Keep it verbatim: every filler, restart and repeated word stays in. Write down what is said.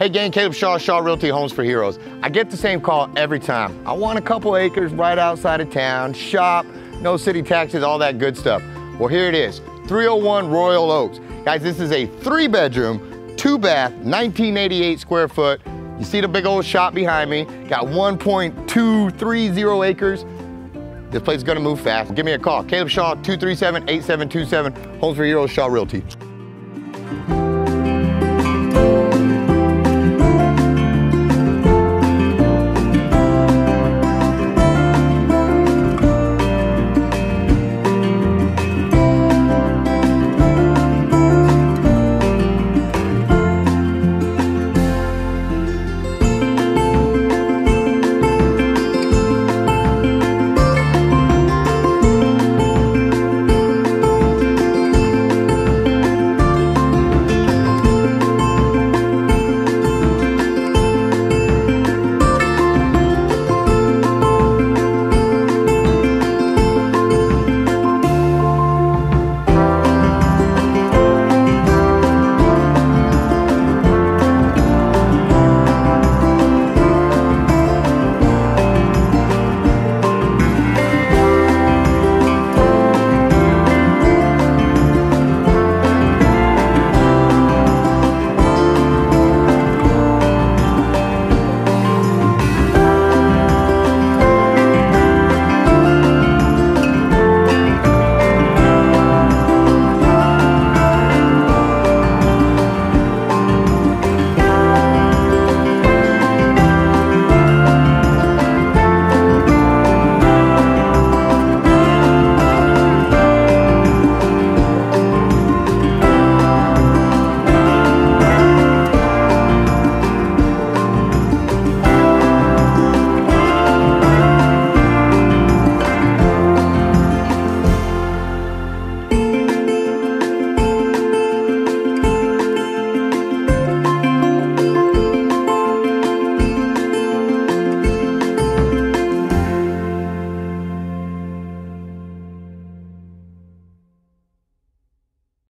Hey gang, Caleb Shaw, Shaw Realty, Homes for Heroes. I get the same call every time. I want a couple acres right outside of town, shop, no city taxes, all that good stuff. Well, here it is, three oh one Royal Oaks. Guys, this is a three bedroom, two bath, nineteen eighty-eight square foot. You see the big old shop behind me, got one point two three zero acres. This place is gonna move fast. Give me a call, Caleb Shaw, two three seven, eight seven two seven, Homes for Heroes, Shaw Realty.